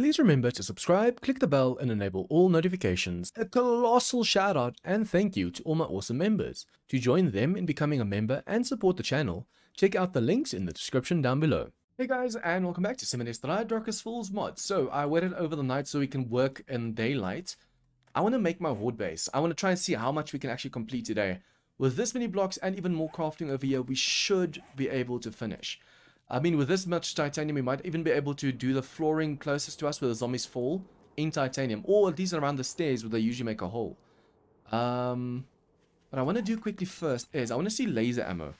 Please remember to subscribe, click the bell, and enable all notifications. A colossal shout out and thank you to all my awesome members. To join them in becoming a member and support the channel, check out the links in the description down below. Hey guys, and welcome back to Simon Darkness Falls mod. So I waited over the night so we can work in daylight. I want to make my ward base. I want to try and see how much we can actually complete today. With this many blocks and even more crafting over here, we should be able to finish. I mean, with this much titanium, we might even be able to do the flooring closest to us where the zombies fall in titanium. Or at least around the stairs where they usually make a hole. What I want to do quickly first is I want to see laser ammo.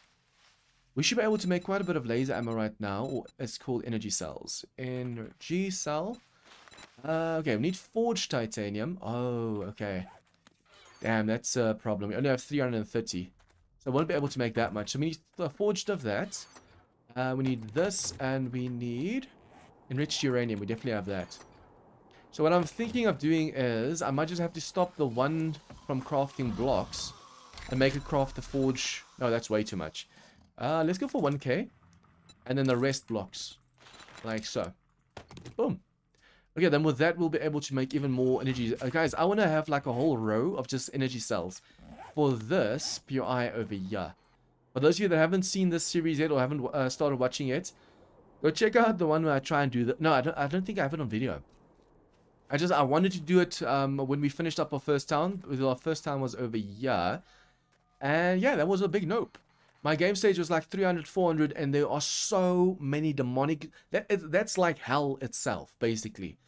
We should be able to make quite a bit of laser ammo right now. Or it's called energy cells. Energy cell. Okay, we need forged titanium. Oh, okay. Damn, that's a problem. We only have 330. So I won't be able to make that much. So we need the forged of that. We need this, and we need enriched uranium. We definitely have that. So what I'm thinking of doing is I might just have to stop the one from crafting blocks and make it craft the forge. No, that's way too much. Let's go for 1K, and then the rest blocks, like so. Boom. Okay, then with that, we'll be able to make even more energy. Guys, I want to have like a whole row of just energy cells for this PI over here. For those of you that haven't seen this series yet or haven't started watching it, go check out the one where I try and do that. No, I don't think I have it on video. I wanted to do it when we finished up our first town. Our first town was over here. And yeah, that was a big nope. My game stage was like 300, 400, and there are so many demonic... That's like hell itself, basically.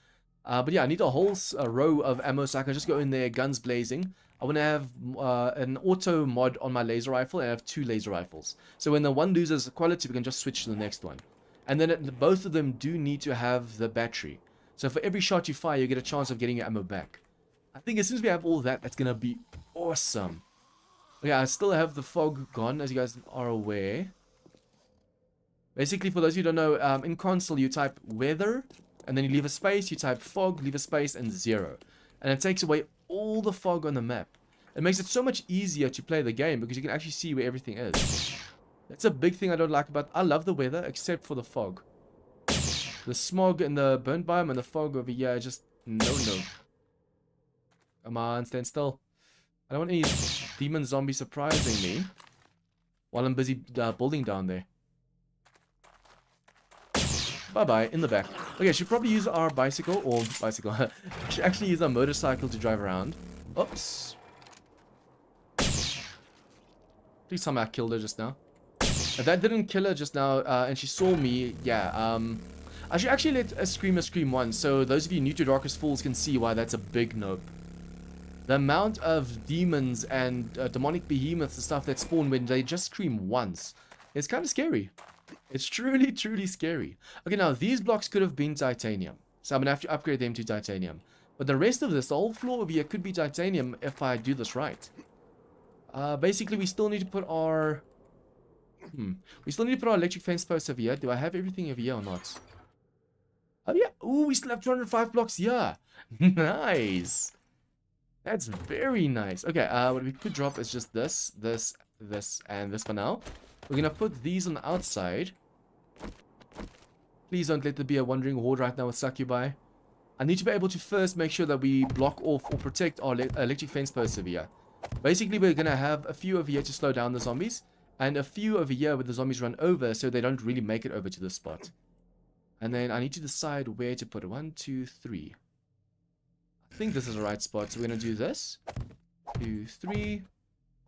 But yeah, I need a whole row of ammo so I can just go in there, guns blazing. I want to have an auto mod on my laser rifle, and I have two laser rifles. So when the one loses quality, we can just switch to the next one. And then both of them do need to have the battery. So for every shot you fire, you get a chance of getting your ammo back. I think as soon as we have all that, that's going to be awesome. Okay, I still have the fog gone, as you guys are aware. Basically, for those who don't know, in console, you type weather, and then you leave a space, you type fog, leave a space, and 0. And it takes away all the fog on the map. It makes it so much easier to play the game because you can actually see where everything is. That's a big thing I don't like about... I love the weather except for the fog. The smog and the burnt biome and the fog over here, just no. Come on, stand still. I don't want any demon zombie surprising me while I'm busy building down there. Bye-bye, in the back. Okay, should probably use our bicycle, or bicycle. Should actually use our motorcycle to drive around. Oops. Please tell me I killed her just now. If that didn't kill her just now, and she saw me, yeah. I should actually let a scream once, so those of you new to Darkest Falls can see why that's a big nope. The amount of demons and demonic behemoths and stuff that spawn when they just scream once. It's kind of scary. It's truly, truly scary. Okay, now these blocks could have been titanium. So I'm going to have to upgrade them to titanium. But the rest of this, the whole floor over here could be titanium if I do this right. Basically, we still need to put our... We still need to put our electric fence posts over here. Do I have everything over here or not? Oh, yeah. Ooh, we still have 205 blocks here. Nice. That's very nice. Okay, what we could drop is just this, this, this, and this for now. We're going to put these on the outside. Please don't let there be a wandering horde right now with succubi. I need to be able to first make sure that we block off or protect our electric fence posts over here. Basically, we're going to have a few over here to slow down the zombies. And a few over here where the zombies run over so they don't really make it over to this spot. And then I need to decide where to put it. 1, 2, 3. I think this is the right spot. So we're going to do this. 2, 3.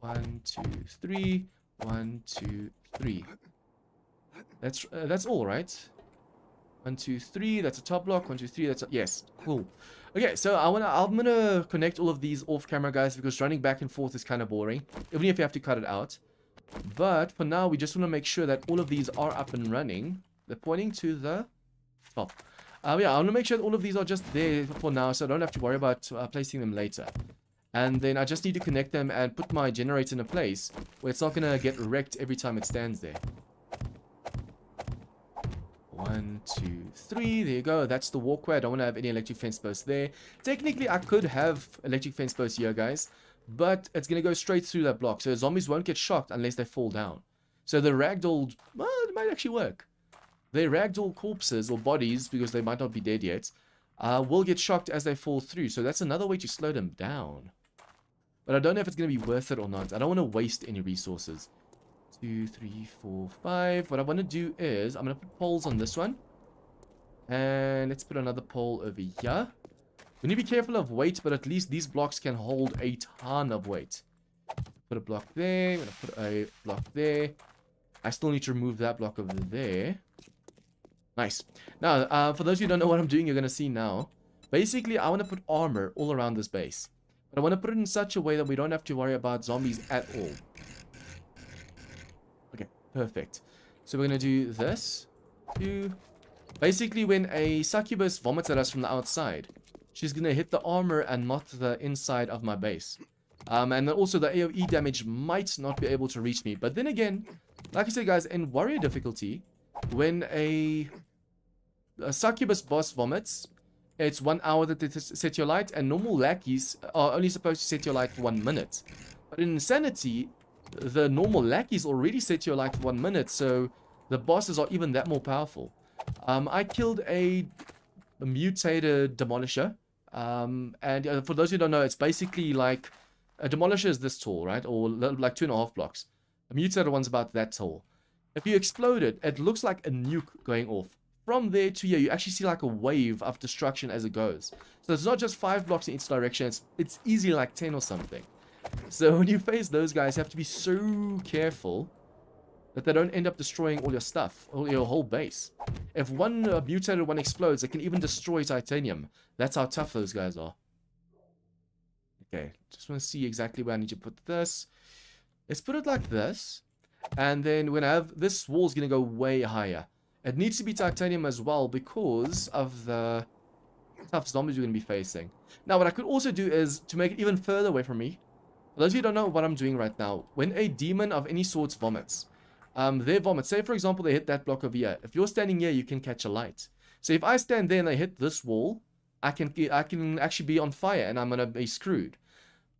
1, 2, 3. 1, 2, 3. That's all right. 1, 2, 3. That's a top block. 1, 2, 3. That's a, yes. Cool. Okay, so I'm gonna connect all of these off camera, guys, because running back and forth is kind of boring, even if you have to cut it out. But for now, we just want to make sure that all of these are up and running. They're pointing to the top. Yeah, I want to make sure that all of these are just there for now, so I don't have to worry about placing them later. And then I just need to connect them and put my generator in a place where it's not going to get wrecked every time it stands there. 1, 2, 3. There you go. That's the walkway. I don't want to have any electric fence posts there. Technically, I could have electric fence posts here, guys. But it's going to go straight through that block. So zombies won't get shocked unless they fall down. So the ragdoll... Well, it might actually work. They ragdoll corpses or bodies because they might not be dead yet. will get shocked as they fall through. So that's another way to slow them down. But I don't know if it's going to be worth it or not. I don't want to waste any resources. 2, 3, 4, 5. What I want to do is I'm going to put poles on this one. And let's put another pole over here. We need to be careful of weight, but at least these blocks can hold a ton of weight. Put a block there. I'm going to put a block there. I still need to remove that block over there. Nice. Now, for those of you who don't know what I'm doing, you're going to see now. Basically, I want to put armor all around this base. But I want to put it in such a way that we don't have to worry about zombies at all. Okay, perfect. So we're going to do this. 2. Basically, when a succubus vomits at us from the outside, she's going to hit the armor and not the inside of my base. And also the AoE damage might not be able to reach me. But then again, like I said, guys, in warrior difficulty, when a succubus boss vomits, it's 1 hour that they set your light, and normal lackeys are only supposed to set your light for 1 minute. But in Insanity, the normal lackeys already set your light for 1 minute, so the bosses are even that more powerful. I killed a mutated demolisher, and for those who don't know, it's basically like a demolisher is this tall, right? Or like 2.5 blocks. A mutated one's about that tall. If you explode it, it looks like a nuke going off. From there to here, you actually see like a wave of destruction as it goes. So it's not just 5 blocks in each direction. It's easily like 10 or something. So when you face those guys, you have to be so careful that they don't end up destroying all your stuff, all your whole base. If one mutated one explodes, it can even destroy titanium. That's how tough those guys are. Okay, just want to see exactly where I need to put this. Let's put it like this. And then when I have this wall's going to go way higher. It needs to be titanium as well because of the tough zombies you're going to be facing. Now, what I could also do is to make it even further away from me. For those of you who don't know what I'm doing right now, when a demon of any sort vomits, they vomit. Say, for example, they hit that block over here. If you're standing here, you can catch a light. So if I stand there and they hit this wall, I can actually be on fire and I'm going to be screwed.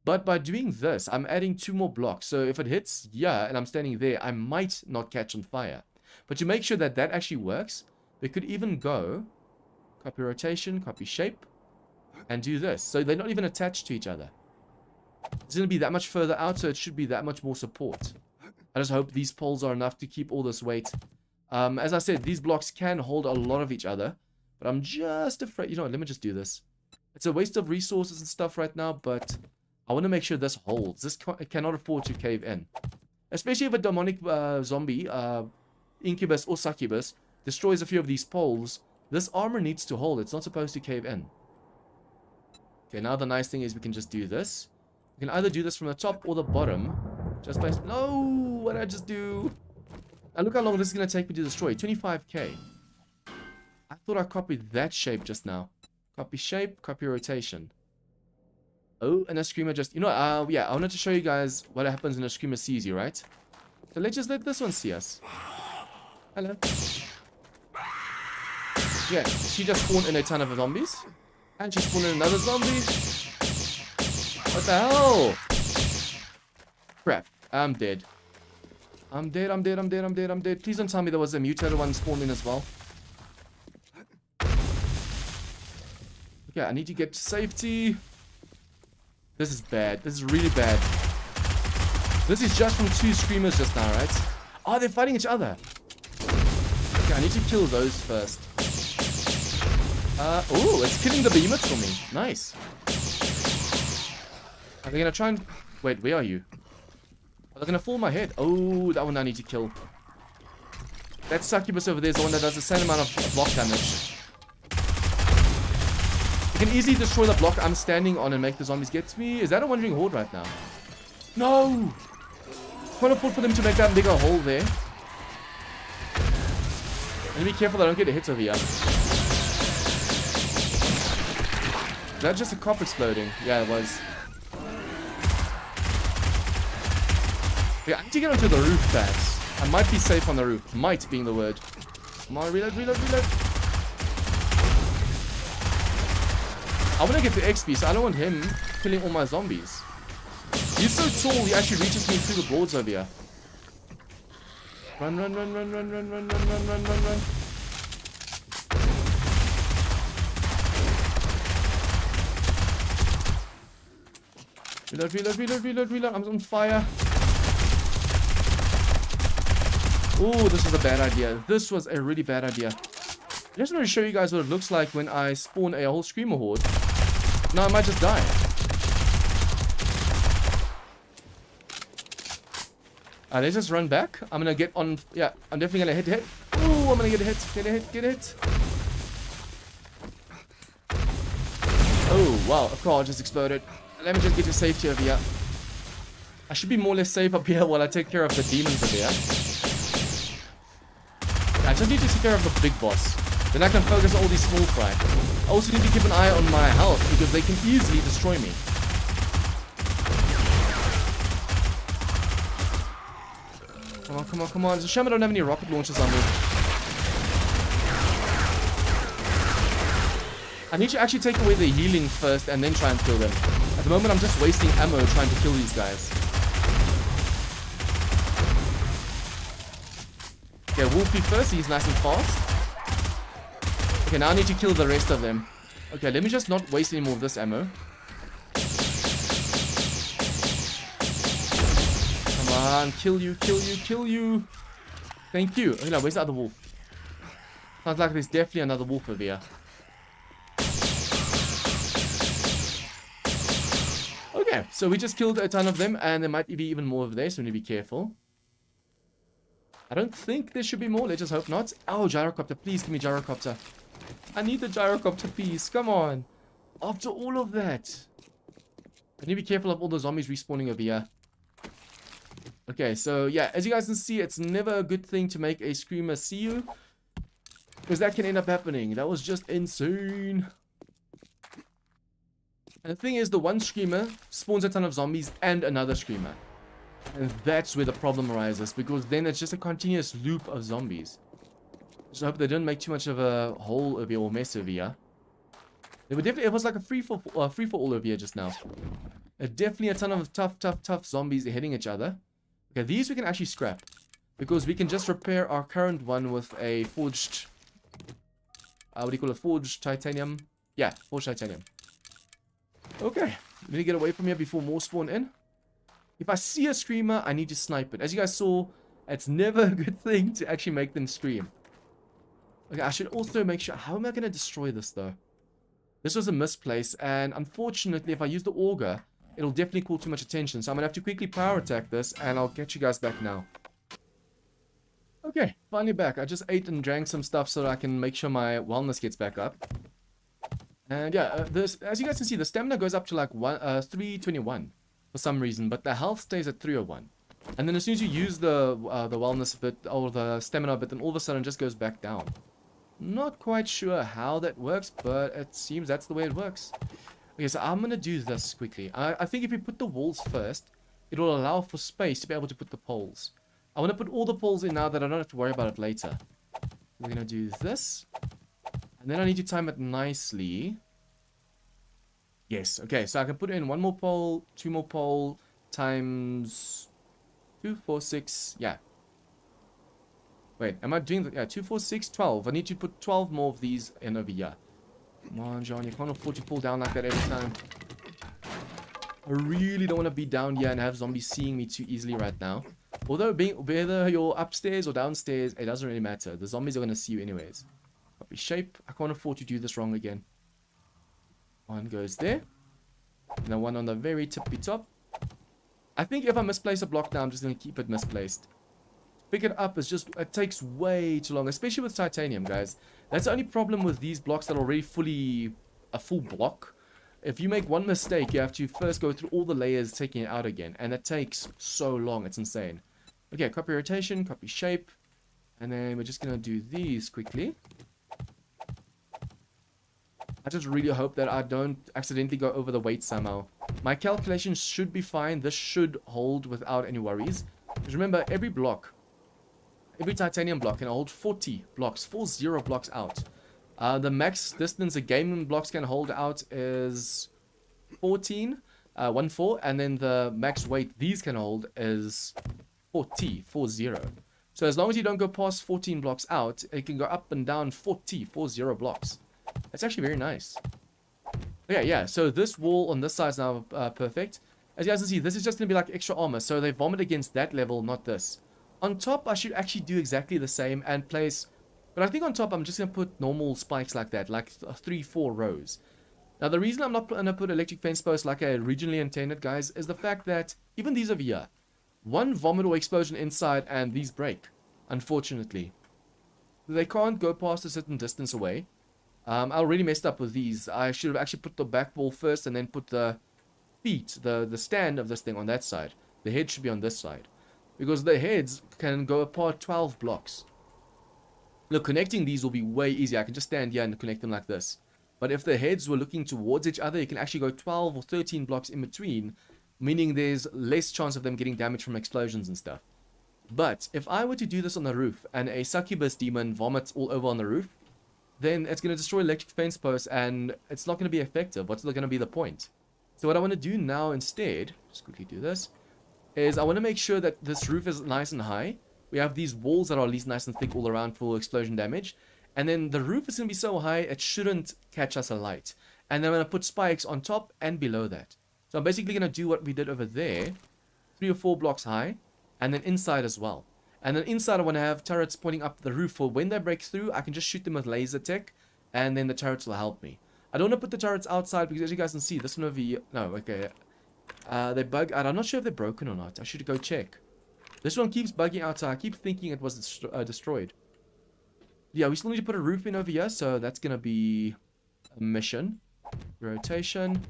But by doing this, I'm adding 2 more blocks. So if it hits yeah, and I'm standing there, I might not catch on fire. But to make sure that that actually works, they could even go copy rotation, copy shape, and do this. So they're not even attached to each other. It's going to be that much further out, so it should be that much more support. I just hope these poles are enough to keep all this weight. As I said, these blocks can hold a lot of each other. But I'm just afraid... You know what, let me just do this. It's a waste of resources and stuff right now, but... I want to make sure this holds. This cannot afford to cave in. Especially if a demonic zombie, incubus or succubus, destroys a few of these poles. This armor needs to hold. It's not supposed to cave in. Okay, now the nice thing is we can just do this. We can either do this from the top or the bottom. Just by... No! What did I just do? And look how long this is going to take me to destroy. 25k. I thought I copied that shape just now. Copy shape, copy rotation. Oh, and a screamer just... You know, yeah, I wanted to show you guys what happens when a screamer sees you, right? So let's just let this one see us. Hello. Yeah, she just spawned in a ton of zombies. And she spawned in another zombie. What the hell? Crap, I'm dead. I'm dead, I'm dead, I'm dead, I'm dead, I'm dead. Please don't tell me there was a mutated one spawned in as well. Okay, I need to get to safety. This is bad. This is really bad. This is just from 2 screamers just now, right? Oh, they're fighting each other. Okay, I need to kill those first. Oh, it's killing the behemoths for me. Nice. Are they going to try and... Wait, where are you? Are they going to fall on my head? Oh, that one I need to kill. That succubus over there is the one that does the same amount of block damage. I can easily destroy the block I'm standing on and make the zombies get to me. Is that a wandering horde right now? No! Can't afford for them to make that bigger hole there. I need to be careful that I don't get hit over here. Is that just a cop exploding? Yeah, it was. Yeah, I need to get onto the roof fast. I might be safe on the roof. Might being the word. Come on, reload, reload, reload. I want to get the XP, so I don't want him killing all my zombies. He's so tall, he actually reaches me through the boards over here. Run, run, run, run, run, run, run, run, run, run, run, run. Reload, reload, reload, reload, reload. I'm on fire. Oh, this was a bad idea. This was a really bad idea. I just want to show you guys what it looks like when I spawn a whole screamer horde. Now I might just die. Let's just run back. I'm gonna get on. Yeah, I'm definitely gonna hit. Ooh, I'm gonna get a hit. Get a hit. Get a hit. Oh wow, a car just exploded. Let me just get to safety over here. I should be more or less safe up here while I take care of the demons over here. I just need to take care of the big boss. Then I can focus on all these small fry. I also need to keep an eye on my health because they can easily destroy me. Come on, come on, come on. It's a shame I don't have any rocket launchers on me. I need to actually take away the healing first and then try and kill them. At the moment, I'm just wasting ammo trying to kill these guys. Okay, Wolfie first. He's nice and fast. Okay, now I need to kill the rest of them. Okay, let me just not waste any more of this ammo. Kill you, kill you, kill you. Thank you. Okay, now where's the other wolf? Sounds like there's definitely another wolf over here. Okay, so we just killed a ton of them, and there might be even more over there, so we need to be careful. I don't think there should be more. Let's just hope not. Oh, gyrocopter. Please give me gyrocopter. I need the gyrocopter piece. Come on. After all of that. I need to be careful of all the zombies respawning over here. Okay, so yeah, as you guys can see, it's never a good thing to make a screamer see you, because that can end up happening. That was just insane. And the thing is, the one screamer spawns a ton of zombies and another screamer. And that's where the problem arises, because then it's just a continuous loop of zombies. So I hope they didn't make too much of a hole over here or mess over here. It was like a free-for-all over here just now. Definitely a ton of tough zombies hitting each other. Okay, these we can actually scrap, because we can just repair our current one with a forged, what do you call it, forged titanium? Yeah, forged titanium. Okay, let me get away from here before more spawn in. If I see a screamer, I need to snipe it. As you guys saw, it's never a good thing to actually make them scream. Okay, I should also make sure, how am I going to destroy this though? This was a misplace, and unfortunately if I use the auger, it'll definitely call too much attention, so I'm gonna have to quickly power attack this, and I'll get you guys back now. Okay, finally back. I just ate and drank some stuff so that I can make sure my wellness gets back up. And yeah, this, as you guys can see, the stamina goes up to like 321 for some reason, but the health stays at 301. And then as soon as you use the wellness bit or the stamina bit, then all of a sudden it just goes back down. Not quite sure how that works, but it seems that's the way it works. Okay, so I'm going to do this quickly. I think if you put the walls first, it will allow for space to be able to put the poles. I want to put all the poles in now that I don't have to worry about it later. We're going to do this. And then I need to time it nicely. Yes, okay, so I can put in one more pole, two more pole, times 2, 4, 6, yeah. Wait, am I doing that? Yeah, 2, 4, 6, 12. I need to put 12 more of these in over here. Come on, John, you can't afford to pull down like that every time. I really don't want to be down here and have zombies seeing me too easily right now. Although, whether you're upstairs or downstairs, it doesn't really matter. The zombies are going to see you anyways. Copy shape. I can't afford to do this wrong again. One goes there. And the one on the very tippy top. I think if I misplace a block now, I'm just going to keep it misplaced. Pick it up is just, it takes way too long, especially with titanium, guys. That's the only problem with these blocks that are already a full block. If you make one mistake, you have to first go through all the layers, taking it out again, and that takes so long, it's insane. Okay, copy rotation, copy shape, and then we're just gonna do these quickly. I just really hope that I don't accidentally go over the weight somehow. My calculations should be fine. This should hold without any worries, because remember, every block, every titanium block can hold 40 blocks, 40 blocks out. The max distance a game blocks can hold out is 14, and then the max weight these can hold is 40. So as long as you don't go past 14 blocks out, it can go up and down 40 blocks. That's actually very nice. Okay, yeah, so this wall on this side is now perfect. As you guys can see, this is just going to be like extra armor. So they vomit against that level, not this. On top, I should actually do exactly the same and place... But I think on top, I'm just going to put normal spikes like that. Like 3-4 rows. Now, the reason I'm not going to put electric fence posts like I originally intended, guys, is the fact that even these over here, one vomit or explosion inside and these break, unfortunately. They can't go past a certain distance away. I already messed up with these. I should have actually put the back wall first and then put the feet, the stand of this thing on that side. The head should be on this side. Because the heads can go apart 12 blocks. Look, connecting these will be way easier. I can just stand here and connect them like this. But if the heads were looking towards each other, you can actually go 12 or 13 blocks in between, meaning there's less chance of them getting damaged from explosions and stuff. But if I were to do this on the roof and a succubus demon vomits all over on the roof, then it's going to destroy electric fence posts and it's not going to be effective. What's going to be the point? So what I want to do now instead, just quickly do this, is I want to make sure that this roof is nice and high. We have these walls that are at least nice and thick all around for explosion damage. And then the roof is going to be so high it shouldn't catch us alight. And then I'm going to put spikes on top and below that. So I'm basically going to do what we did over there, 3 or 4 blocks high, and then inside as well. And then inside I want to have turrets pointing up the roof for when they break through, I can just shoot them with laser tech, and then the turrets will help me. I don't want to put the turrets outside because as you guys can see, this one over here, no, okay, they bug out. I'm not sure if they're broken or not. I should go check. This one keeps bugging out, so I keep thinking it was destroyed. Yeah, we still need to put a roof in over here, so that's going to be a mission. Rotation.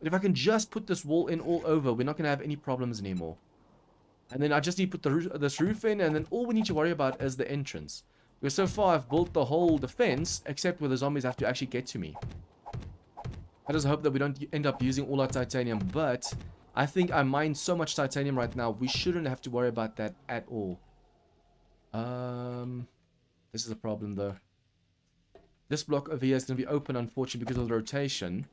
If I can just put this wall in all over, we're not going to have any problems anymore. And then I just need to put this roof in, and then all we need to worry about is the entrance. Because so far I've built the whole defense, except where the zombies have to actually get to me. I just hope that we don't end up using all our titanium, but I think I mine so much titanium right now, we shouldn't have to worry about that at all. This is a problem though. This block over here is going to be open, unfortunately, because of the rotation.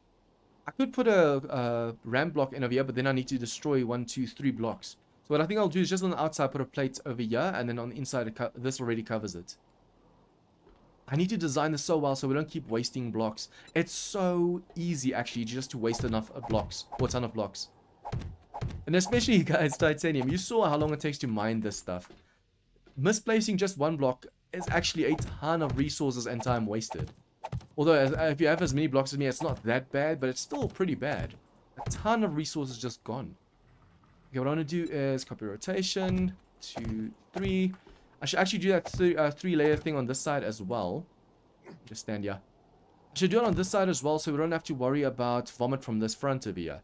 I could put a ramp block in over here, but then I need to destroy 1, 2, 3 blocks. So what I think I'll do is just on the outside put a plate over here, and then on the inside this already covers it. I need to design this so well so we don't keep wasting blocks. It's so easy actually just to waste enough blocks, or a ton of blocks. And especially you guys, titanium. You saw how long it takes to mine this stuff. Misplacing just 1 block is actually a ton of resources and time wasted. Although if you have as many blocks as me, it's not that bad, but it's still pretty bad. A ton of resources just gone. Okay, what I want to do is copy rotation, 2, 3. I should actually do that 3 layer thing on this side as well. Just stand here. I should do it on this side as well, so we don't have to worry about vomit from this front of here.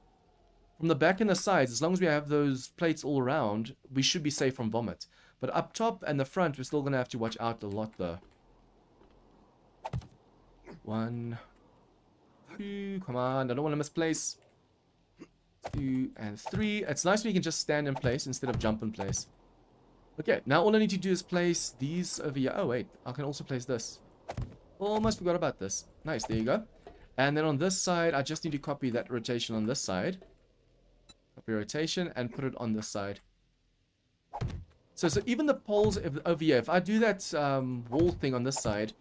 From the back and the sides, as long as we have those plates all around, we should be safe from vomit. But up top and the front, we're still going to have to watch out a lot though. 1, 2, come on, I don't want to misplace. 2 and 3. It's nice we can just stand in place instead of jump in place. Okay, now all I need to do is place these over here. Oh wait, I can also place this. Almost forgot about this. Nice, there you go. And then on this side, I just need to copy that rotation on this side. Copy rotation and put it on this side. So even the poles over here, if I do that wall thing on this side,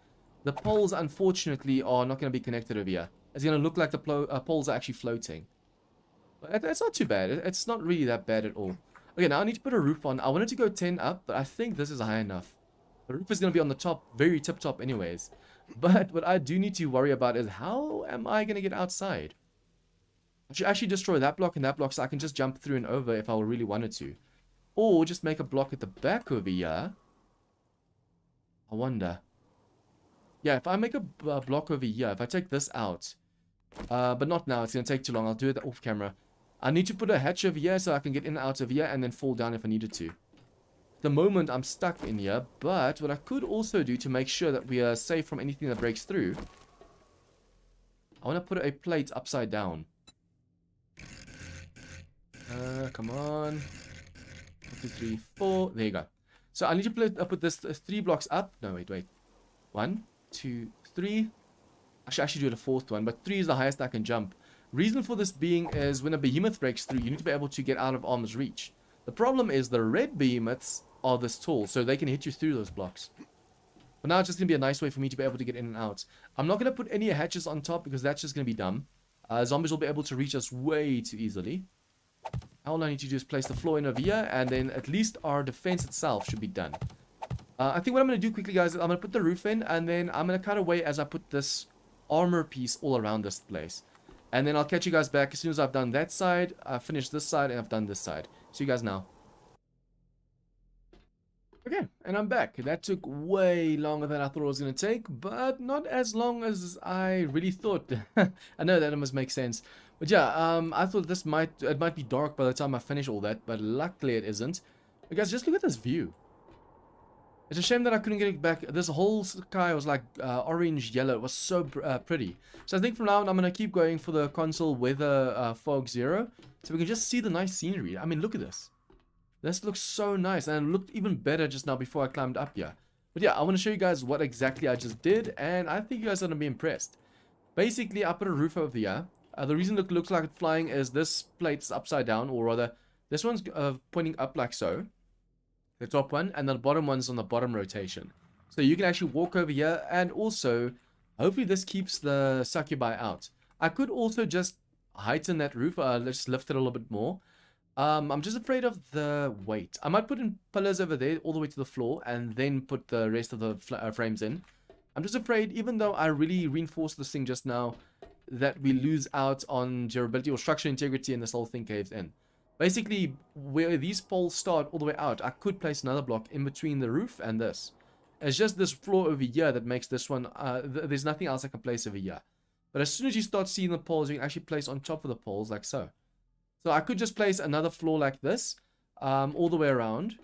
the poles unfortunately are not going to be connected over here. It's going to look like the poles are actually floating. But that's not too bad. It's not really that bad at all. Okay, now I need to put a roof on. I wanted to go 10 up, but I think this is high enough. The roof is going to be on the top, very tip top anyways. But what I do need to worry about is how am I going to get outside? I should actually destroy that block and that block so I can just jump through and over if I really wanted to. Or just make a block at the back over here. I wonder. Yeah, if I make a block over here, if I take this out. But not now, it's going to take too long. I'll do it off camera. I need to put a hatch over here so I can get in and out of here and then fall down if I needed to. At the moment, I'm stuck in here. But what I could also do to make sure that we are safe from anything that breaks through. I want to put a plate upside down. Come on. 1, 2, 3, 4. There you go. So I need to put this 3 blocks up. No, wait. 1, 2, 3. I should actually do the 4th one, but 3 is the highest I can jump. Reason for this being is when a behemoth breaks through, you need to be able to get out of arm's reach. The problem is the red behemoths are this tall, so they can hit you through those blocks. But now it's just going to be a nice way for me to be able to get in and out. I'm not going to put any hatches on top because that's just going to be dumb. Zombies will be able to reach us way too easily. All I need to do is place the floor in over here, and then at least our defense itself should be done. I think what I'm going to do quickly, guys, is I'm going to put the roof in, and then I'm going to cut away as I put this armor piece all around this place. And then I'll catch you guys back as soon as I've done that side, I've finished this side, and I've done this side. See you guys now. Okay, and I'm back. That took way longer than I thought it was going to take, but not as long as I really thought. I know that it must make sense. But yeah, I thought it might be dark by the time I finish all that, but luckily it isn't. But guys, just look at this view. It's a shame that I couldn't get it back. This whole sky was like orange, yellow. It was so pretty. So I think from now on, I'm going to keep going for the console weather fog zero. So we can just see the nice scenery. I mean, look at this. This looks so nice. And it looked even better just now before I climbed up here. But yeah, I want to show you guys what exactly I just did. And I think you guys are going to be impressed. Basically, I put a roof over here. The reason it looks like it's flying is this plate's upside down. Or rather, this one's pointing up like so. The top one, and the bottom one's on the bottom rotation, so you can actually walk over here. And also, hopefully this keeps the succubi out. I could also just heighten that roof, let's lift it a little bit more. I'm just afraid of the weight. I might put in pillars over there all the way to the floor, and then put the rest of the frames in. I'm just afraid, even though I really reinforced this thing just now, that we lose out on durability or structural integrity, and this whole thing caves in. Basically, where these poles start all the way out, I could place another block in between the roof and this. It's just this floor over here that makes this one, there's nothing else I can place over here. But as soon as you start seeing the poles, you can actually place on top of the poles like so. So I could just place another floor like this, all the way around.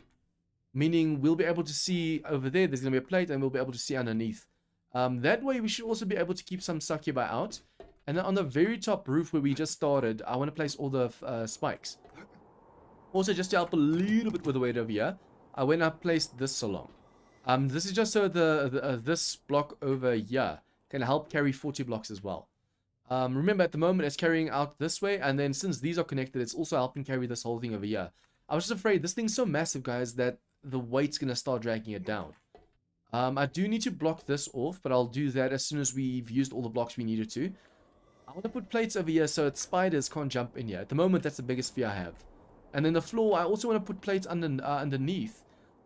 Meaning we'll be able to see over there, there's going to be a plate, and we'll be able to see underneath. That way we should also be able to keep some succubi out. And then on the very top roof where we just started, I want to place all the spikes. Also, just to help a little bit with the weight over here, I went and placed this along. This is just so this block over here can help carry 40 blocks as well. Remember, at the moment, it's carrying out this way. And then since these are connected, it's also helping carry this whole thing over here. I was just afraid this thing's so massive, guys, that the weight's going to start dragging it down. I do need to block this off, but I'll do that as soon as we've used all the blocks we needed to. I want to put plates over here so that spiders can't jump in here. At the moment, that's the biggest fear I have. And then the floor, I also want to put plates underneath.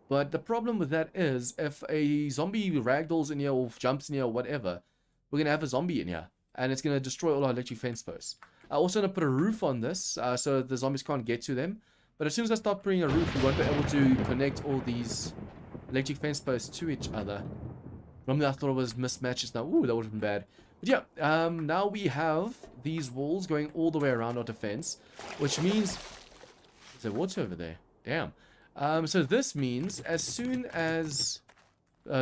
But the problem with that is, if a zombie ragdolls in here or jumps in here or whatever, we're going to have a zombie in here. And it's going to destroy all our electric fence posts. I also want to put a roof on this so that the zombies can't get to them. But as soon as I start putting a roof, we won't be able to connect all these electric fence posts to each other. Normally I thought it was mismatches now. Ooh, that would have been bad. But yeah, now we have these walls going all the way around our defense, which means there's water over there. Damn. So this means as soon as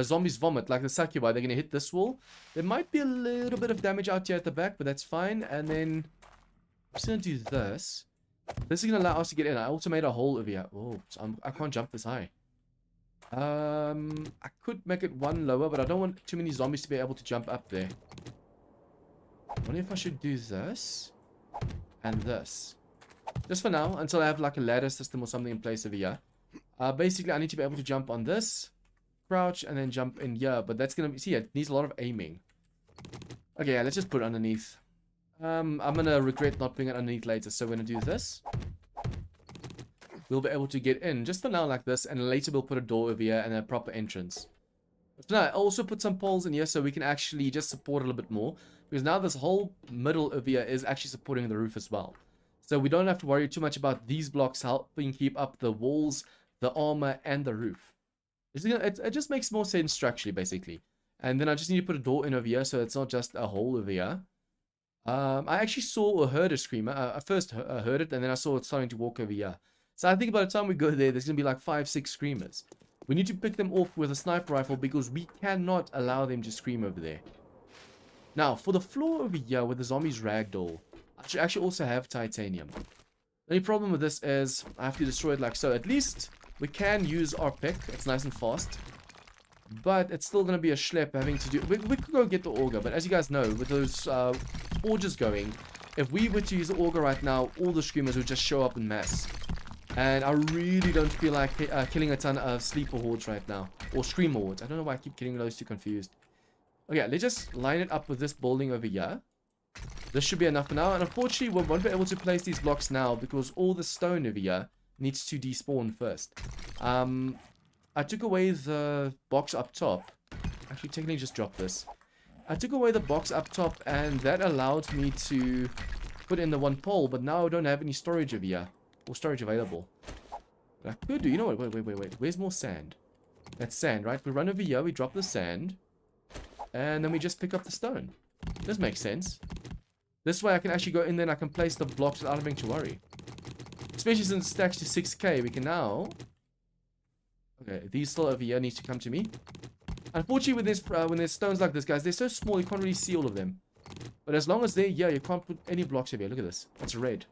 zombies vomit, like the succubi, they're going to hit this wall. There might be a little bit of damage out here at the back, but that's fine. And then I'm just going to do this. This is going to allow us to get in. I also made a hole over here. Oh, I can't jump this high. I could make it one lower, but I don't want too many zombies to be able to jump up there. I wonder if I should do this and this. Just for now, until I have like a ladder system or something in place over here. Basically, I need to be able to jump on this, crouch, and then jump in here. But that's going to be... See, it needs a lot of aiming. Okay, yeah, let's just put it underneath. I'm going to regret not putting it underneath later. So we're going to do this. We'll be able to get in just for now like this. And later we'll put a door over here and a proper entrance. But now, I also put some poles in here so we can actually just support a little bit more. Because now this whole middle over here is actually supporting the roof as well. So we don't have to worry too much about these blocks helping keep up the walls, the armor, and the roof. It just makes more sense structurally, basically. And then I just need to put a door in over here, so it's not just a hole over here. I actually saw or heard a screamer. I first heard it, and then I saw it starting to walk over here. So I think by the time we go there, there's going to be like 5, 6 screamers. We need to pick them off with a sniper rifle because we cannot allow them to scream over there. Now, for the floor over here with the zombies ragdoll, I should actually also have titanium. The only problem with this is I have to destroy it like so. At least we can use our pick. It's nice and fast. But it's still going to be a schlep having to do... We could go get the auger. But as you guys know, with those forges going, if we were to use the auger right now, all the screamers would just show up in mass. And I really don't feel like killing a ton of sleeper hordes right now. Or screamer hordes. I don't know why I keep getting those two confused. Okay, let's just line it up with this building over here. This should be enough for now. And unfortunately, we won't be able to place these blocks now because all the stone over here needs to despawn first. I took away the box up top. Actually, technically just drop this. I took away the box up top and that allowed me to put in the one pole, but now I don't have any storage over here. Or storage available. But I could do, you know what, wait. Where's more sand? That's sand, right? We run over here, we drop the sand. And then we just pick up the stone. This makes sense. This way I can actually go in there and I can place the blocks without having to worry. Especially since it's stacked to 6k, we can now... Okay, these still over here need to come to me. Unfortunately, when there's stones like this, guys, they're so small you can't really see all of them. But as long as they're here, you can't put any blocks over here. Look at this. It's red.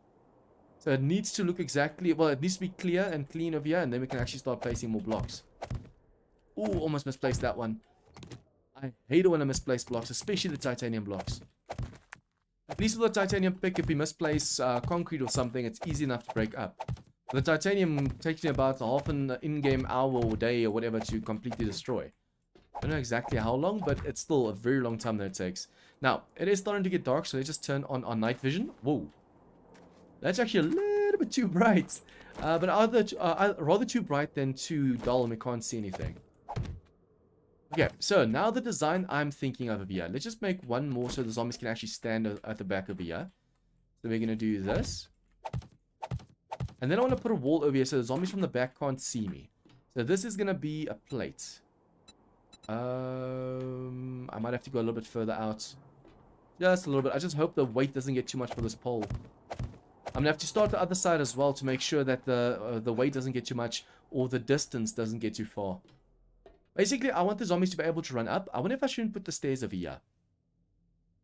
So it needs to look exactly... Well, it needs to be clear and clean over here, and then we can actually start placing more blocks. Ooh, almost misplaced that one. I hate it when I misplace blocks, especially the titanium blocks. At least with the titanium pick, if we misplace concrete or something, it's easy enough to break up. The titanium takes me about half an in-game hour or day or whatever to completely destroy. I don't know exactly how long, but it's still a very long time that it takes. Now, it is starting to get dark, so let's just turn on our night vision. Whoa. That's actually a little bit too bright. But rather too bright than too dull and we can't see anything. Okay, so now the design I'm thinking of over here. Let's just make one more so the zombies can actually stand at the back over here. So we're going to do this. And then I want to put a wall over here so the zombies from the back can't see me. So this is going to be a plate. I might have to go a little bit further out. Just a little bit. I just hope the weight doesn't get too much for this pole. I'm going to have to start the other side as well to make sure that the weight doesn't get too much or the distance doesn't get too far. Basically, I want the zombies to be able to run up. I wonder if I shouldn't put the stairs over here.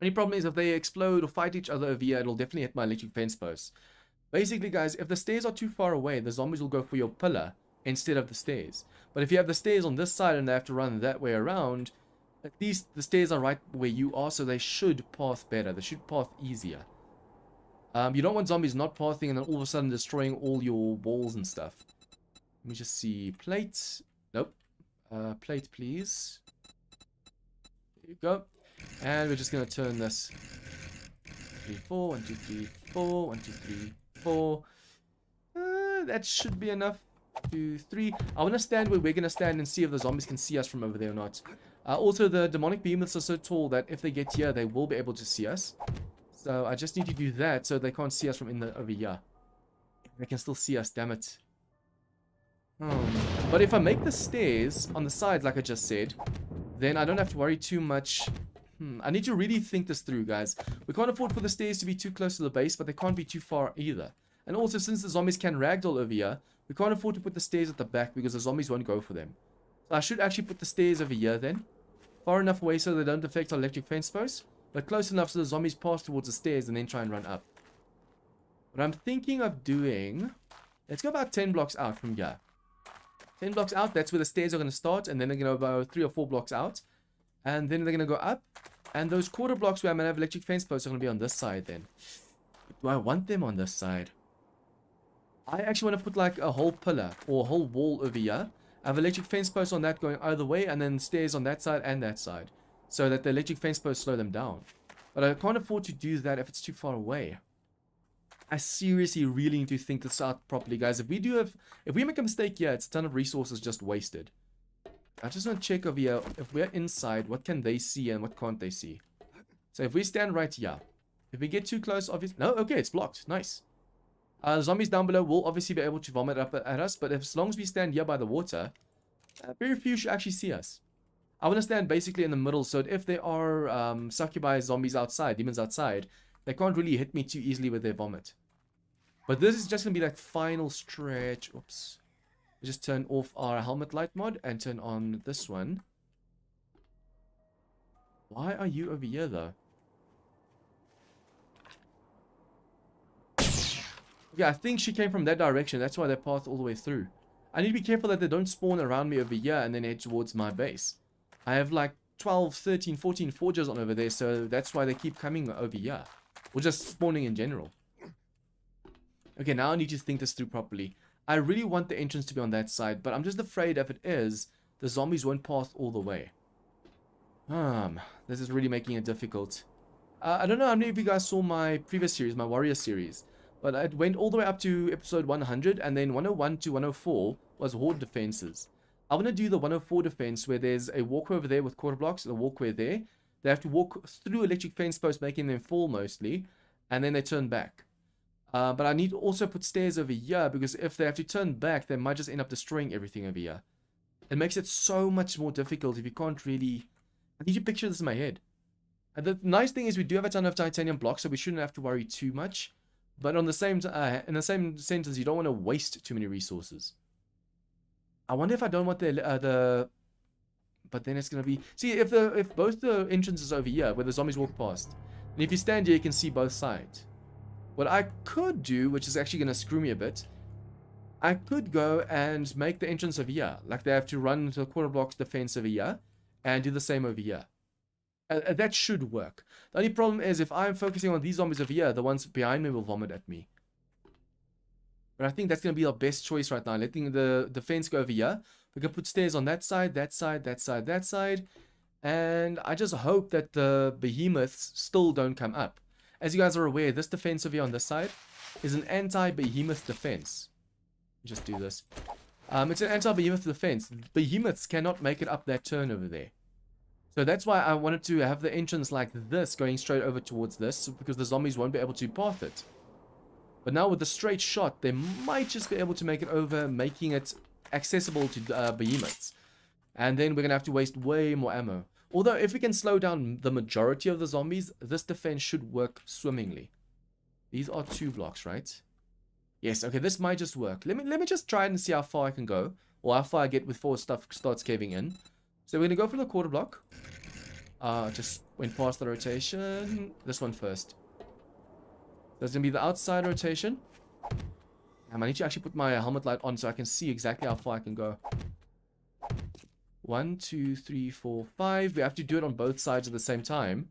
Only problem is if they explode or fight each other over here, it'll definitely hit my electric fence posts. Basically, guys, if the stairs are too far away, the zombies will go for your pillar instead of the stairs. But if you have the stairs on this side and they have to run that way around, at least the stairs are right where you are, so they should path better. They should path easier. You don't want zombies not pathing and then all of a sudden destroying all your walls and stuff. Let me just see. Plates. Nope. Plate, please. There you go. And we're just going to turn this. 3, 4. 1, 2, 3, 4. 1, 2, 3, 4. That should be enough. 2, 3. I want to stand where we're going to stand and see if the zombies can see us from over there or not. Also, the demonic behemoths are so tall that if they get here, they will be able to see us. So I just need to do that so they can't see us from over here. They can still see us, damn it. But if I make the stairs on the side, like I just said, then I don't have to worry too much. I need to really think this through, guys. We can't afford for the stairs to be too close to the base, but they can't be too far either. And also, since the zombies can ragdoll over here, we can't afford to put the stairs at the back because the zombies won't go for them. So I should actually put the stairs over here then. Far enough away so they don't affect our electric fence posts, but close enough so the zombies pass towards the stairs and then try and run up. What I'm thinking of doing... Let's go about 10 blocks out from here. 10 blocks out, that's where the stairs are going to start, and then they're going to go about 3 or 4 blocks out. And then they're going to go up. And those quarter blocks where I'm going to have electric fence posts are going to be on this side then. Do I want them on this side? I actually want to put like a whole pillar or a whole wall over here. I have electric fence posts on that going either way, and then stairs on that side. So that the electric fence posts slow them down. But I can't afford to do that if it's too far away. I seriously really need to think this out properly, guys. If we make a mistake here, it's a ton of resources just wasted. I just want to check over here. If we're inside, what can they see and what can't they see? So if we stand right here, if we get too close, obviously... No, okay, it's blocked. Nice. Zombies down below will obviously be able to vomit up at us, but as long as we stand here by the water, very few should actually see us. I want to stand basically in the middle, so if there are succubi zombies outside, demons outside, they can't really hit me too easily with their vomit. But this is just going to be that final stretch. Oops. We'll just turn off our helmet light mod and turn on this one. Why are you over here, though? Okay, I think she came from that direction. That's why they path all the way through. I need to be careful that they don't spawn around me over here and then head towards my base. I have like 12, 13, 14 forgers on over there, so that's why they keep coming over here. Or just spawning in general. Okay, now I need to think this through properly. I really want the entrance to be on that side, but I'm just afraid if it is, the zombies won't pass all the way. This is really making it difficult. I don't know how many of you guys saw my previous series, my Warrior series, but it went all the way up to episode 100, and then 101 to 104 was horde defenses. I want to do the 104 defense where there's a walkway over there with quarter blocks and a walkway there. They have to walk through electric fence posts, making them fall mostly, and then they turn back. But I need to also put stairs over here, because if they have to turn back, they might just end up destroying everything over here. It makes it so much more difficult if you can't really... I need to picture this in my head. And the nice thing is we do have a ton of titanium blocks, so we shouldn't have to worry too much. But on the same in the same sentence, you don't want to waste too many resources. I wonder if I don't want the... But then it's going to be... See, if both the entrances over here, where the zombies walk past, and if you stand here, you can see both sides. What I could do, which is actually going to screw me a bit, I could go and make the entrance over here. Like, they have to run into the quarter blocks defense over here, and do the same over here. That should work. The only problem is, if I'm focusing on these zombies over here, the ones behind me will vomit at me. But I think that's going to be our best choice right now. Letting the defense go over here. We can put stairs on that side, that side, that side, that side. And I just hope that the behemoths still don't come up. As you guys are aware, this defense over here on this side is an anti-behemoth defense. Just do this. It's an anti-behemoth defense. Behemoths cannot make it up that turn over there. So that's why I wanted to have the entrance like this, going straight over towards this, because the zombies won't be able to path it. But now with the straight shot, they might just be able to make it over, making it accessible to behemoths. And then we're going to have to waste way more ammo. Although, if we can slow down the majority of the zombies, this defense should work swimmingly. These are 2 blocks, right? Yes, okay, this might just work. Let me just try and see how far I can go, or how far I get before stuff starts caving in. So we're going to go for the quarter block. Just went past the rotation. This one first. That's going to be the outside rotation. I need to actually put my helmet light on so I can see exactly how far I can go. 1, 2, 3, 4, 5. We have to do it on both sides at the same time,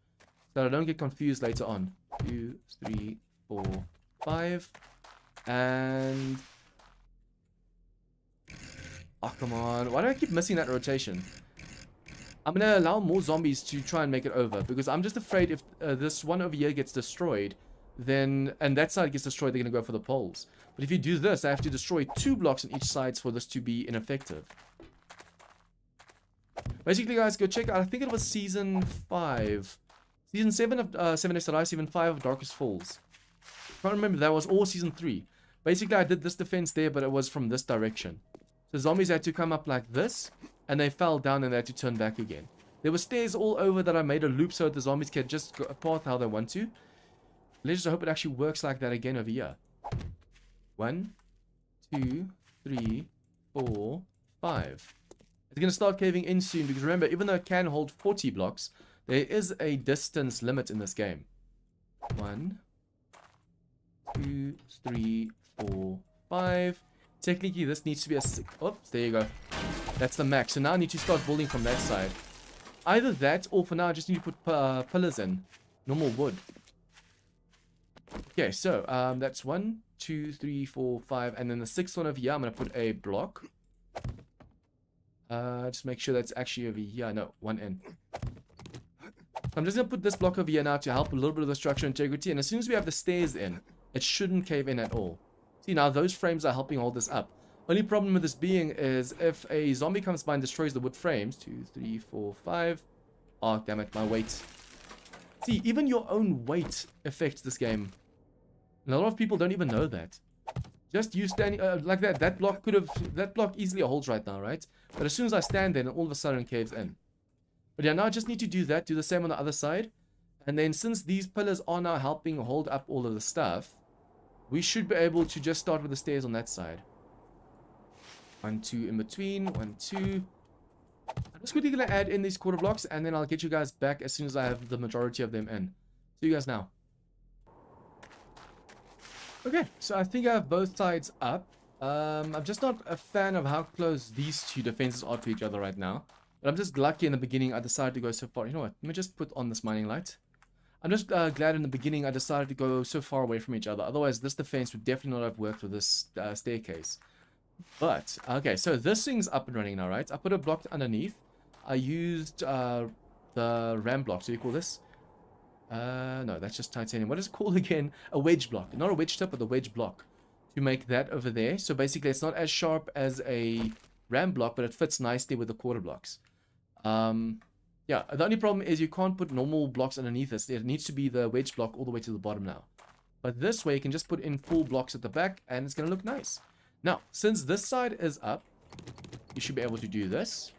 so that I don't get confused later on. 2, 3, 4, 5. And... oh, come on. Why do I keep missing that rotation? I'm going to allow more zombies to try and make it over, because I'm just afraid if this one over here gets destroyed, then, and that side gets destroyed, they're going to go for the poles. But if you do this, I have to destroy 2 blocks on each side for this to be ineffective. Basically, guys, go check out, I think it was Season 5. Season 7 of Season 5 of Darkness Falls. I can't remember, that was all Season 3. Basically, I did this defense there, but it was from this direction. The zombies had to come up like this, and they fell down and they had to turn back again. There were stairs all over that I made a loop so the zombies can just go apart how they want to. Let's just hope it actually works like that again over here. 1, 2, 3, 4, 5. It's going to start caving in soon, because remember, even though it can hold 40 blocks, there is a distance limit in this game. 1, 2, 3, 4, 5. Technically, this needs to be a... oops, there you go. That's the max. So now I need to start building from that side. Either that, or for now, I just need to put pillars in. Normal wood. Okay, so that's 1, 2, 3, 4, 5. And then the 6th one over here, I'm going to put a block. Just make sure that's actually over here. No, one in. I'm just going to put this block over here now to help a little bit of the structural integrity. And as soon as we have the stairs in, it shouldn't cave in at all. See, now those frames are helping hold this up. Only problem with this being is if a zombie comes by and destroys the wood frames. 2, 3, 4, 5. Oh, damn it, my weight. See, even your own weight affects this game. And a lot of people don't even know that. Just you standing like that. That block easily holds right now, right? But as soon as I stand there, all of a sudden it caves in. But yeah, now I just need to do that. Do the same on the other side. And then since these pillars are now helping hold up all of the stuff, we should be able to just start with the stairs on that side. 1, 2 in between. 1, 2. I'm just quickly going to add in these quarter blocks, and then I'll get you guys back as soon as I have the majority of them in. See you guys now. Okay, so I think I have both sides up. I'm just not a fan of how close these 2 defenses are to each other right now. But I'm just lucky in the beginning I decided to go so far. You know what? Let me just put on this mining light. I'm just glad in the beginning I decided to go so far away from each other. Otherwise, this defense would definitely not have worked with this staircase. But, okay, so this thing's up and running now, right? I put a block underneath. I used the ram block, so you call this. No, that's just titanium. What is it called again? A wedge block. Not a wedge tip, but a wedge block. To make that over there. So basically, it's not as sharp as a ram block, but it fits nicely with the quarter blocks. Yeah, the only problem is you can't put normal blocks underneath this. It needs to be the wedge block all the way to the bottom now. But this way, you can just put in full blocks at the back, and it's going to look nice. Now, since this side is up, you should be able to do this.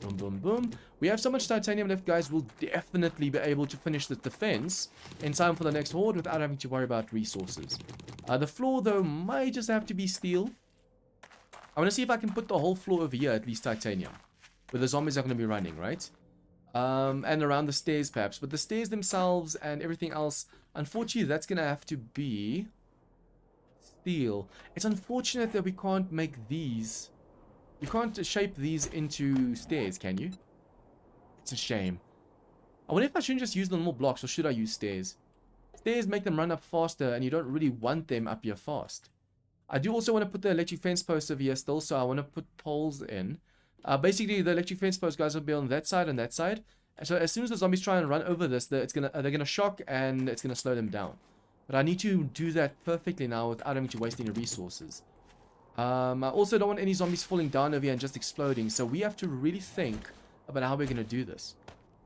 Boom, boom, boom. We have so much titanium left, guys. We'll definitely be able to finish the defense in time for the next horde without having to worry about resources. The floor, though, might just have to be steel. I want to see if I can put the whole floor over here, at least titanium. But the zombies are going to be running, right? And around the stairs, perhaps. But the stairs themselves and everything else, unfortunately, that's going to have to be steel. It's unfortunate that we can't make these. You can't shape these into stairs, can you? It's a shame. I wonder if I shouldn't just use normal blocks, or should I use stairs? Stairs make them run up faster, and you don't really want them up here fast. I do also want to put the electric fence post over here still, so I want to put poles in. Basically, the electric fence post, guys, will be on that side and that side. And so as soon as the zombies try and run over this, they're going to shock, and it's going to slow them down. But I need to do that perfectly now without having to waste any resources. I also don't want any zombies falling down over here and just exploding, so we have to really think about how we're going to do this.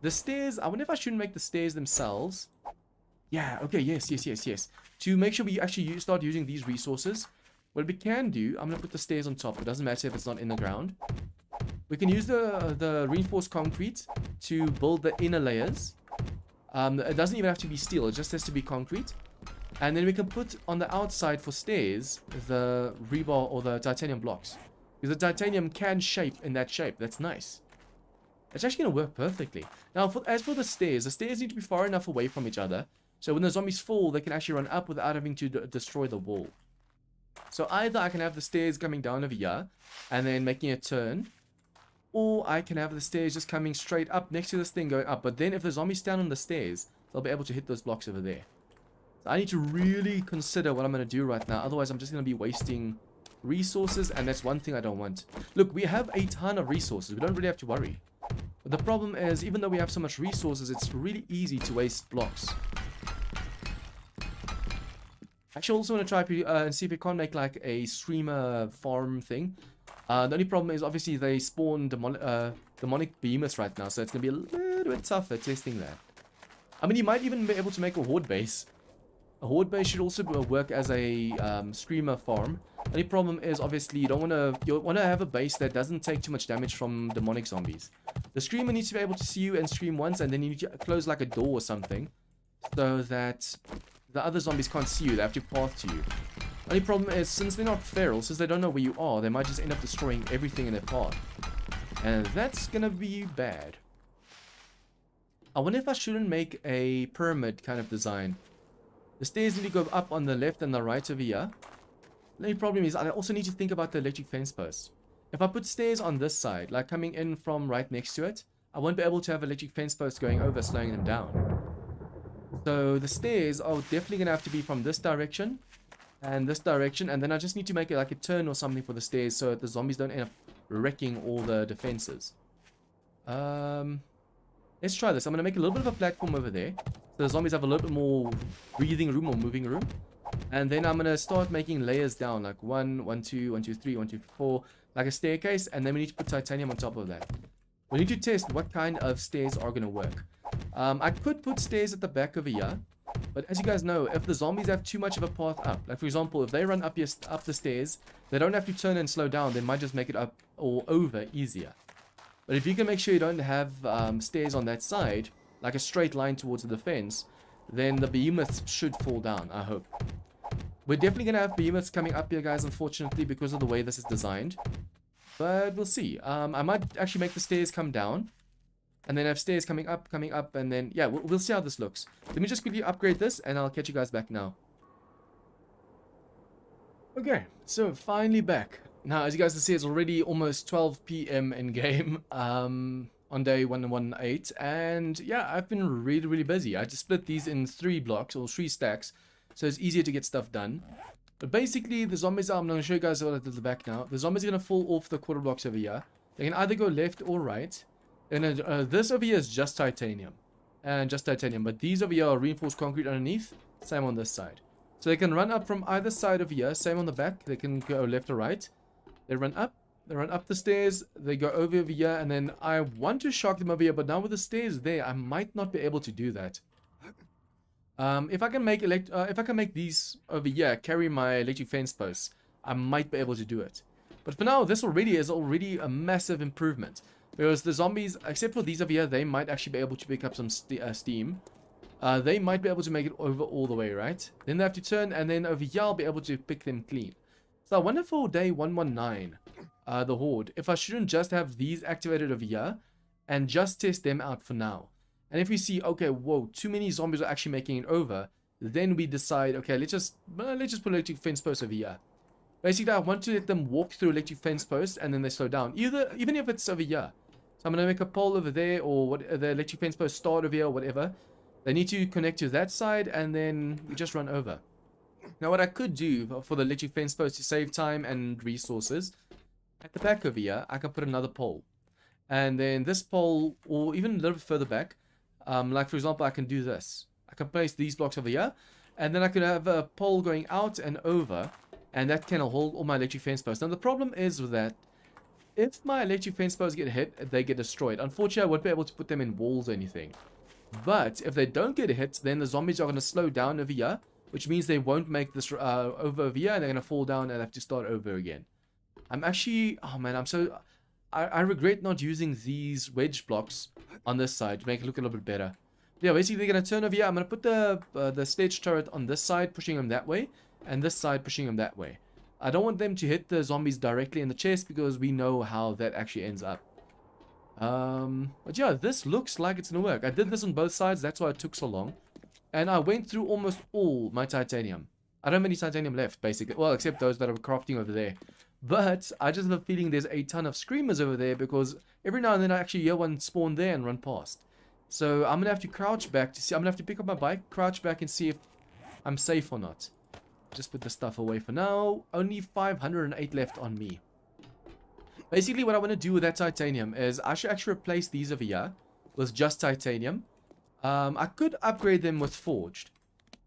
The stairs, I wonder if I shouldn't make the stairs themselves. Yeah, okay, yes. To make sure we actually start using these resources, what we can do, I'm going to put the stairs on top. It doesn't matter if it's not in the ground. We can use the reinforced concrete to build the inner layers. It doesn't even have to be steel, it just has to be concrete. And then we can put on the outside for stairs the rebar or the titanium blocks. Because the titanium can shape in that shape. That's nice. It's actually going to work perfectly. Now, as for the stairs need to be far enough away from each other. So when the zombies fall, they can actually run up without having to destroy the wall. So either I can have the stairs coming down over here and then making a turn. Or I can have the stairs just coming straight up next to this thing going up. But then if the zombies stand on the stairs, they'll be able to hit those blocks over there. I need to really consider what I'm going to do right now. Otherwise, I'm just going to be wasting resources. And that's one thing I don't want. Look, we have a ton of resources. We don't really have to worry. But the problem is, even though we have so much resources, it's really easy to waste blocks. Actually, I also want to try and see if we can't make like a streamer farm thing. The only problem is, obviously, they spawn demonic behemoths right now. So it's going to be a little bit tougher testing that. I mean, you might even be able to make a horde base. A horde base should also work as a streamer farm. Only problem is, obviously, you want to have a base that doesn't take too much damage from demonic zombies. The streamer needs to be able to see you and stream once, and then you need to close like a door or something, so that the other zombies can't see you. They have to path to you. Only problem is, since they're not feral, since they don't know where you are, they might just end up destroying everything in their path, and that's gonna be bad. I wonder if I shouldn't make a pyramid kind of design. The stairs need to go up on the left and the right over here. The only problem is I also need to think about the electric fence posts. If I put stairs on this side, like coming in from right next to it, I won't be able to have electric fence posts going over, slowing them down. So the stairs are definitely going to have to be from this direction and this direction. And then I just need to make it like a turn or something for the stairs so that the zombies don't end up wrecking all the defenses. Let's try this. I'm going to make a little bit of a platform over there. So the zombies have a little bit more breathing room or moving room. And then I'm going to start making layers down. Like 1, 1, 2, 1, 2, 3, 1, 2, 4. Like a staircase. And then we need to put titanium on top of that. We need to test what kind of stairs are going to work. I could put stairs at the back over here. But as you guys know, if the zombies have too much of a path up. Like for example, if they run up the stairs, they don't have to turn and slow down. They might just make it up or over easier. But if you can make sure you don't have stairs on that side, like a straight line towards the defense, then the behemoths should fall down, I hope. We're definitely going to have behemoths coming up here, guys, unfortunately, because of the way this is designed. But we'll see. I might actually make the stairs come down. And then have stairs coming up, and then, yeah, we'll see how this looks. Let me just quickly upgrade this, and I'll catch you guys back now. Okay, so finally back. Now, as you guys can see, it's already almost 12 PM in-game on day 118. And yeah, I've been really, really busy. I just split these in 3 blocks or 3 stacks, so it's easier to get stuff done. But basically, the zombies are, I'm going to show you guys what I did at the back now. The zombies are going to fall off the quarter blocks over here. They can either go left or right. And this over here is just titanium. and just titanium. But these over here are reinforced concrete underneath, same on this side. So they can run up from either side of here, same on the back. They can go left or right. They run up the stairs, they go over here, and then I want to shock them over here, but now with the stairs there, I might not be able to do that. If I can make these over here carry my electric fence posts, I might be able to do it. But for now, this already is a massive improvement. Whereas the zombies, except for these over here, they might actually be able to pick up some steam. They might be able to make it over all the way, right? Then they have to turn, and then over here I'll be able to pick them clean. So I wonder for day 119, the horde, if I shouldn't just have these activated over here and just test them out for now. And if we see, okay, whoa, too many zombies are actually making it over, then we decide, okay, let's just put electric fence posts over here. Basically, I want to let them walk through electric fence posts and then they slow down, even if it's over here. So I'm going to make a pole over there, or the electric fence posts start over here, or whatever. They need to connect to that side, and then we just run over. Now, what I could do for the electric fence posts to save time and resources, at the back over here, I can put another pole. And then this pole, or even a little bit further back, like for example, I can do this. I can place these blocks over here, and then I could have a pole going out and over, and that can hold all my electric fence posts. Now, the problem is with that, if my electric fence posts get hit, they get destroyed. Unfortunately, I won't be able to put them in walls or anything. But if they don't get hit, then the zombies are going to slow down over here, which means they won't make this over here, and they're going to fall down and have to start over again. I'm actually, oh man, I regret not using these wedge blocks on this side to make it look a little bit better. Yeah, basically they're going to turn over here. I'm going to put the sledge turret on this side, pushing them that way, and this side pushing them that way. I don't want them to hit the zombies directly in the chest because we know how that actually ends up. But yeah, this looks like it's gonna work. I did this on both sides, that's why it took so long. And I went through almost all my titanium. I don't have any titanium left, basically. Well, except those that I'm crafting over there. But I just have a feeling there's a ton of screamers over there because every now and then I actually hear one spawn there and run past. So I'm gonna have to crouch back to see. I'm gonna have to pick up my bike, crouch back and see if I'm safe or not. Just put the stuff away for now. Only 508 left on me. Basically, what I want to do with that titanium is I should actually replace these over here with just titanium. I could upgrade them with forged.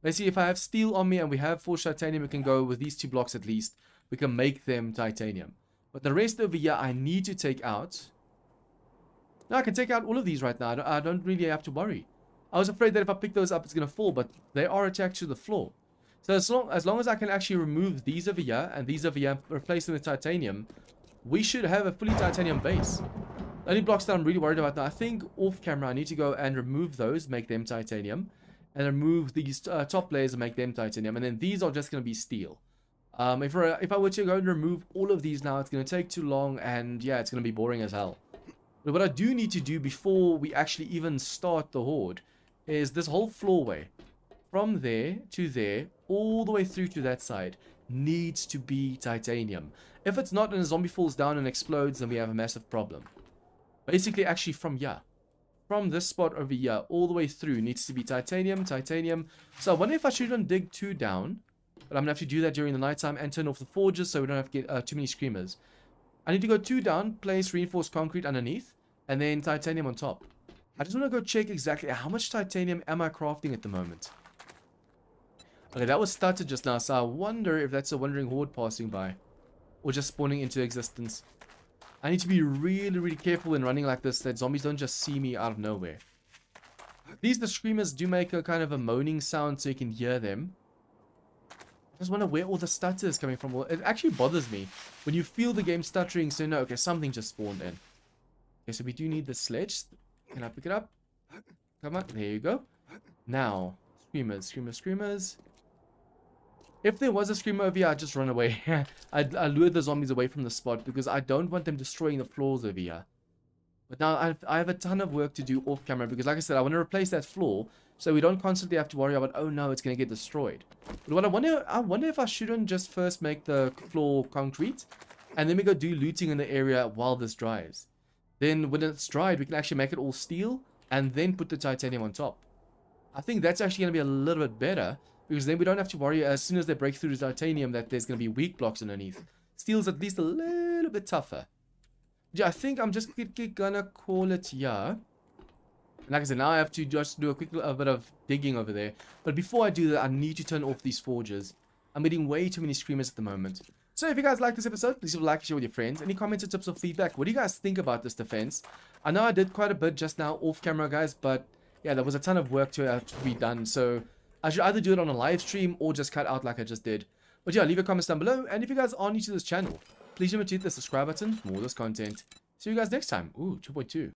Basically, if I have steel on me and we have forged titanium, we can go with these two blocks at least. We can make them titanium. But the rest over here, I need to take out. Now, I can take out all of these right now. I don't really have to worry. I was afraid that if I pick those up, it's going to fall, but they are attached to the floor. So as long as I can actually remove these over here and these over here and replace them with titanium, we should have a fully titanium base. The only blocks that I'm really worried about now, I think off camera I need to go and remove those, make them titanium, and remove these top layers and make them titanium, and then these are just going to be steel. If I were to go and remove all of these now, it's going to take too long, and yeah, it's going to be boring as hell. But what I do need to do before we actually even start the horde is this whole floorway from there to there all the way through to that side needs to be titanium. If it's not and a zombie falls down and explodes, then we have a massive problem. Basically, actually from here, from this spot over here, all the way through needs to be titanium, titanium. So I wonder if I shouldn't dig too down, but I'm gonna have to do that during the nighttime and turn off the forges so we don't have to get too many screamers. I need to go two down, place reinforced concrete underneath, and then titanium on top. I just want to go check exactly how much titanium am I crafting at the moment. Okay, that was started just now, so I wonder if that's a wandering horde passing by. Or just spawning into existence. I need to be really, really careful when running like this, that zombies don't just see me out of nowhere. The screamers do make a kind of a moaning sound so you can hear them. I just wonder where all the stutter is coming from. It actually bothers me when you feel the game stuttering, so no, okay, something just spawned in. Okay, so we do need the sledge. Can I pick it up? Come on, there you go. Now, screamers, screamers, screamers. If there was a screamer over here, I'd just run away. I lure the zombies away from the spot because I don't want them destroying the floors over here. But now I have a ton of work to do off camera because, like I said, I want to replace that floor so we don't constantly have to worry about, oh no, it's going to get destroyed. But what I wonder if I shouldn't just first make the floor concrete and then we go do looting in the area while this dries. Then when it's dried, we can actually make it all steel and then put the titanium on top. I think that's actually going to be a little bit better. Because then we don't have to worry as soon as they break through the titanium that there's going to be weak blocks underneath. Steel's at least a little bit tougher. Yeah, I think I'm just going to call it, yeah. And like I said, now I have to just do a quick bit of digging over there. But before I do that, I need to turn off these forges. I'm getting way too many screamers at the moment. So if you guys like this episode, please like and share with your friends. Any comments or tips or feedback? What do you guys think about this defense? I know I did quite a bit just now off camera, guys, but yeah, there was a ton of work to have to be done. So I should either do it on a live stream or just cut out like I just did. But yeah, leave your comments down below. And if you guys are new to this channel, please remember to hit the subscribe button for more of this content. See you guys next time. Ooh, 2.2.